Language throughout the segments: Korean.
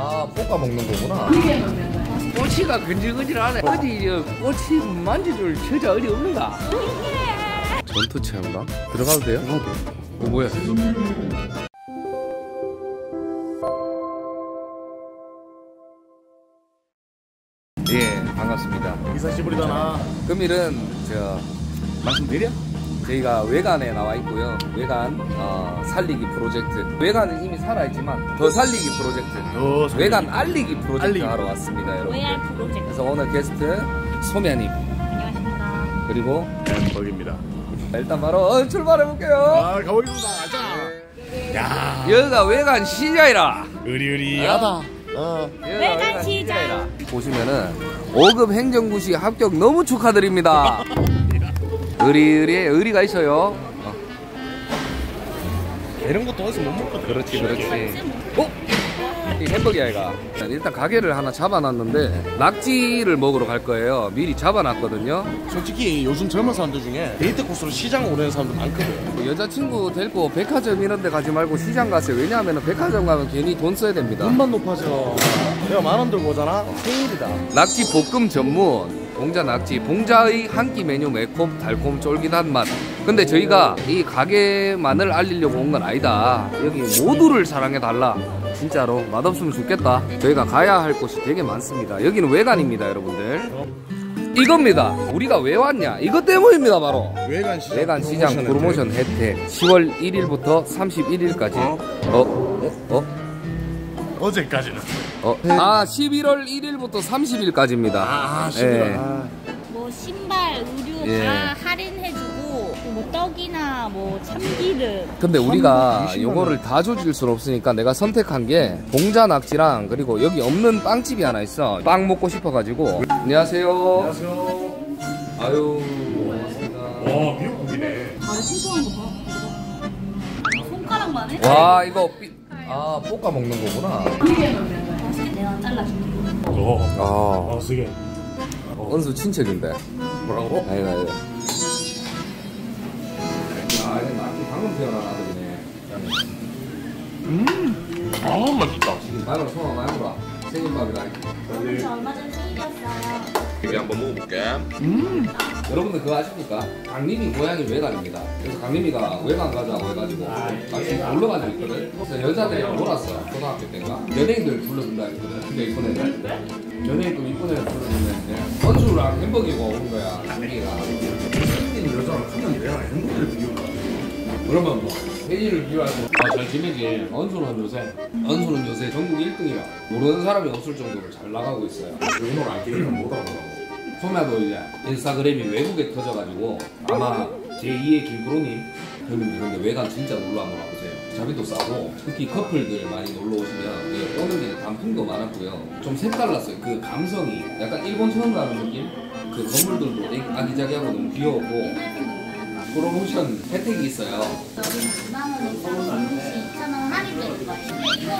아, 볶아 먹는 거구나. 꼬치가 근질근질하네. 어디 꼬치 만져줄 여자 어디 없는가? 전투 체험가? 들어가도 돼요? 어, 뭐야? 예, 반갑습니다. 이사시부리다나. 금일은 저 말씀드려? 저희가 외관에 나와 있고요. 외관 살리기 프로젝트. 외관은 이미 살아있지만 더 살리기 프로젝트. 외관 알리기 프로젝트 알리기. 하러 왔습니다, 여러분. 외알 프로젝트. 그래서 오늘 게스트 소면님. 안녕하십니까. 그리고 엠버기입니다. 일단 바로 출발해볼게요. 아, 가보겠습니다. 자. 야. 여기가 외관 시장이라. 으리으리하다. 외관 시장. 보시면은 5급 행정고시 합격 너무 축하드립니다. 의리의리에 의리가 있어요. 이런 것도 어디서 못 먹거든. 그렇지, 그렇지. 어? 이 햄버거야, 얘가. 일단 가게를 하나 잡아놨는데 낙지를 먹으러 갈 거예요. 미리 잡아놨거든요. 솔직히 요즘 젊은 사람들 중에 데이트 코스로 시장 오는 사람들 많거든. 여자친구 데리고 백화점 이런 데 가지 말고 시장 가세요. 왜냐하면 백화점 가면 괜히 돈 써야 됩니다. 돈만 높아져. 내가 만 원 들고 오잖아. 세일이다. 낙지 볶음 전문. 봉자 낙지, 봉자의 한 끼 메뉴 매콤, 달콤, 쫄깃한 맛. 근데 저희가 이 가게만을 알리려고 온 건 아니다. 여기 모두를 사랑해달라. 진짜로 맛없으면 죽겠다. 저희가 가야 할 곳이 되게 많습니다. 여기는 외관입니다, 여러분들. 이겁니다. 우리가 왜 왔냐? 이것 때문입니다, 바로. 외관시장 프로모션 혜택. 10월 1일부터 31일까지. 어제까지는. 아, 11월 1일부터 30일까지입니다. 아, 11월. 예. 뭐 신발, 의류 다 예. 할인해주고 뭐 떡이나 뭐 참기름. 근데 우리가 요거를 다 조질 순 없으니까 내가 선택한 게 봉자 낙지랑 그리고 여기 없는 빵집이 하나 있어. 빵 먹고 싶어가지고. 안녕하세요. 안녕하세요. 아유. 고맙습니다. 와, 미역국이네. 아, 신선한 거 봐. 손가락만 해? 와, 이거. 아, 볶아 먹는 거구나. 내가 잘라줄게. 아, 쓰게. 언수 친척인데. 뭐라고? 아이고, 아이고. 야, 이거 낙지 방금 태어난 아들이네. 아, 맛있다. 마이너로 소화 마이너라. 생김밥이다. 언수 얼마 전에 생겼어요. 여기 한번 먹어볼게. 여러분들 그거 아십니까? 강림이 고향이 외관입니다. 그래서 강림이가 외관 가자고 해가지고 같이 놀러 간 적이 있거든. 그래서 여자들이랑 놀았어요. 초등학교 때가 연예인들 불러준다 했거든. 근데 이쁜 애들 연예인도 이쁜 애들 불러준다는데 언주랑 햄버거가 오는 거야. 강림이가 생긴 여자랑 그냥 내가 햄버거를 비우는 거야. 그러면 뭐 회의를 비워야지. 아, 잘 지내지. 언수는 요새 전국 1등이야. 모르는 사람이 없을 정도로 잘 나가고 있어요. 영어를 안 끼니까 못 알아보라고. 소매도 이제 인스타그램이 외국에 터져가지고 아마 제2의 김프로님 형님 이런데 외관 진짜 놀러 한번 와보세요. 자비도 싸고 특히 커플들 많이 놀러 오시면 예, 오는 게 단품도 많았고요. 좀 색달랐어요. 그 감성이 약간 일본 처음 가는 느낌? 그 건물들도 아기자기하고 너무 귀여웠고 프로모션 혜택이 있어요. 여기는 9만원에서 음식 2,000원 할인된 거 같아요. 이거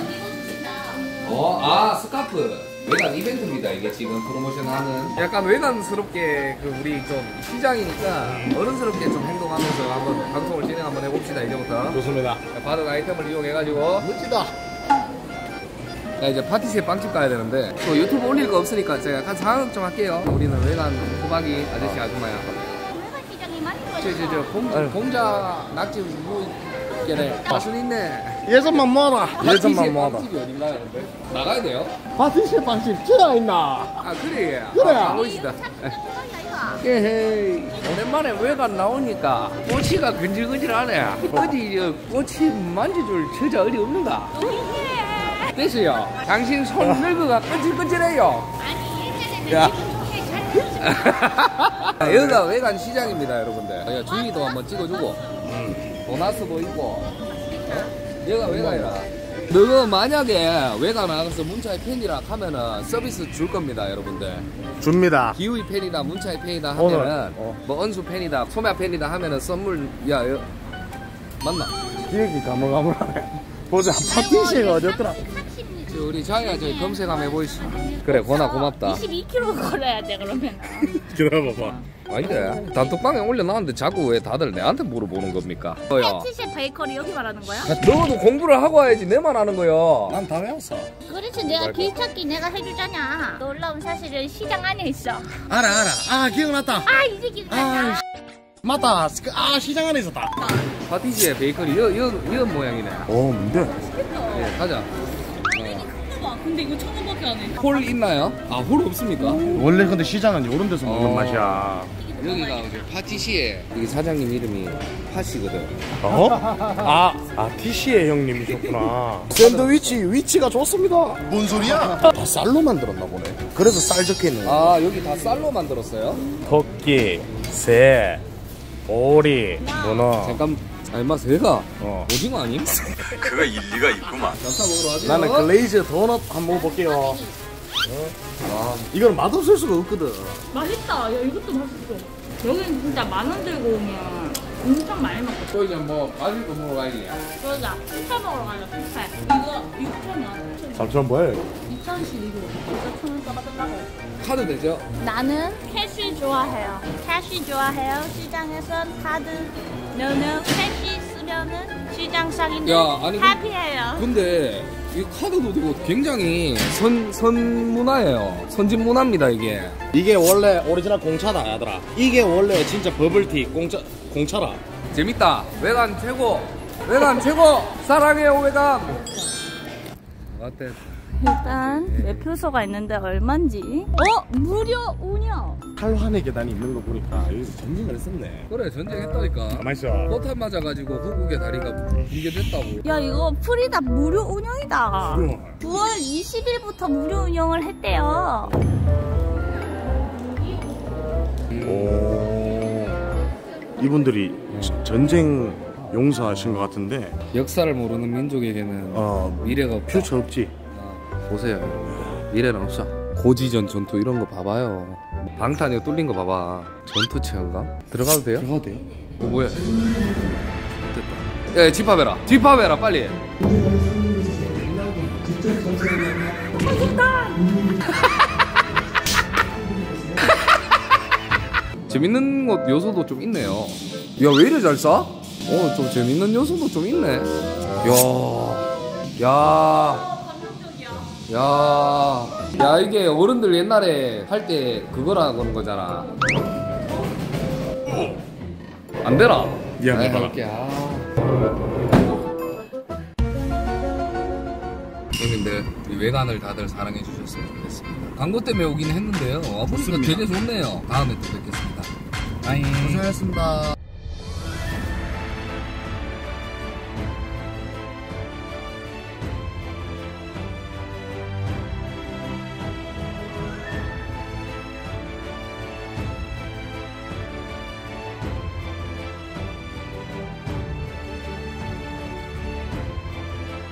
진짜. 아, 스카프. 외관 이벤트입니다, 이게 지금 프로모션 하는. 약간 외관스럽게 그 우리 좀 시장이니까 어른스럽게 좀 행동하면서 한번 방송을 진행 한번 해봅시다, 이제부터. 좋습니다. 자, 받은 아이템을 이용해가지고. 멋지다. 자, 이제 파티시에 빵집 가야 되는데 또 유튜브 올릴 거 없으니까 제가 약간 상황 좀 할게요. 우리는 외관 호박이 아저씨 아줌마야. 봉자 낙지 무게네. 맛은 있네. 예전만 모아라. 예전만 모아라. 파티시에 빵집이 어딘가요? 나가야 돼요? 파티시에 빵집 진짜 있나? 아, 그래. 그래. 아, 보이시다. 헤헤이. 오랜만에 외관 나오니까 꼬치가 근질근질하네. 어디 꼬치 만져줄 여자 어디 없는가? 됐어요. 당신 손 늙어가 끈질끈질해요. 아니, 예전에는 여기가 외관 시장입니다, 여러분들. 주위도 한번 찍어주고 도나스도 있고. 여기가 외관이라. 너가 만약에 외관 나가서 문차의 팬이라 하면은 서비스 줄 겁니다, 여러분들. 줍니다. 기우이 팬이다, 문차의 팬이다 하면은 뭐 언수 팬이다, 소매 팬이다 하면은 선물. 야, 맞나? 기획이 가물가물하네. 보자, 파티시가 어디였더라? 우리 자기야 저기 검색 한번 해보이시죠. 그래, 권아 고맙다. 22kg 걸어야 돼, 그러면. 기다려봐봐. 아닌데 단톡방에 올려놨는데 자꾸 왜 다들 내한테 물어보는 겁니까? 파티시에 베이커리 여기 말하는 거야? 너도 공부를 하고 와야지 내 말하는 거야. 난 다 외웠어. 그래서 내가 길찾기 내가 해주잖아. 놀라운 사실은 시장 안에 있어. 알아 알아. 아 기억났다. 아 이제 기억났다. 아, 맞다. 아 시장 안에 있었다. 파티시에 베이커리 이런 모양이네. 어 뭔데? 맛있겠다. 예, 가자. 근데 이거 1,000원밖에 안 해. 홀 있나요? 아, 홀 없습니까? 원래 근데 시장은 이런 데서 먹는 맛이야. 여기가 파티시에. 이게 사장님 이름이 파시거든. 어? 아 티시에 형님이셨구나. 샌드위치 위치가 좋습니다. 뭔 소리야? 다 쌀로 만들었나 보네. 그래서 쌀 적혀있는. 아 여기 다 쌀로 만들었어요? 토끼, 새, 오리, 문어. 잠깐. 아니 마 새가 오징어 아님? 그거 일리가 있구만. 나는 글레이즈 도넛 한번 먹어볼게요. 와 이건 맛없을 수가 없거든. 맛있다. 야 이것도 맛있어. 여기는 진짜 10,000원 들고 오면 엄청 많이 먹고. 또 이제 뭐 맛있는 거 먹으러 가야지. 그러자. 피자 먹으러 가자. 피자. 이거 6,000원이야. 3,000원 뭐야 이거? 2,000원씩 이거. 2,000원 따박따박. 카드 되죠? 나는 캐시 좋아해요. 캐시 좋아해요. 시장에선 카드. 너는 캐시 쓰면은 시장상인데 하피해요. 근데 이 카드도 되고 굉장히 선문화예요. 선진문화입니다 이게. 이게 원래 오리지널 공차다 얘들아. 이게 원래 진짜 버블티 공차라. 재밌다. 외관 최고. 외관 최고. 사랑해요 외관. 어때? 일단 매표소가 있는데 얼만지. 무려 5년! 탈환의 계단이 있는 거 보니까 여기서 전쟁을 했었네. 그래 전쟁했다니까. 가만있어. 포탄 맞아가지고 후국의 다리가 붕괴됐다고. 야 이거 프리다 무료 운영이다. 9월 20일부터 무료 운영을 했대요. 오 이분들이 전쟁 용사하신 것 같은데. 역사를 모르는 민족에게는 미래가 없다. 퓨처 없지. 보세요. 미래는 없어. 고지전 전투 이런 거 봐봐요. 방탄 이거 뚫린 거 봐봐. 전투 체험감? 들어가도 돼요? 들어가도 돼요? 뭐야? 됐다. 야, 집합해라. 집합해라, 빨리. 재밌는 것 요소도 좀 있네요. 야, 왜 이래 잘 싸? 좀 재밌는 요소도 좀 있네. 야 이게 어른들 옛날에 할 때 그거라고 하는 거잖아. 안 되나? 미안해 봐라. 형님들 외관을 다들 사랑해 주셨으면 좋겠습니다. 광고 때문에 오긴 했는데요. 보니까 되게 좋네요. 다음에 또 뵙겠습니다. 고생하셨습니다.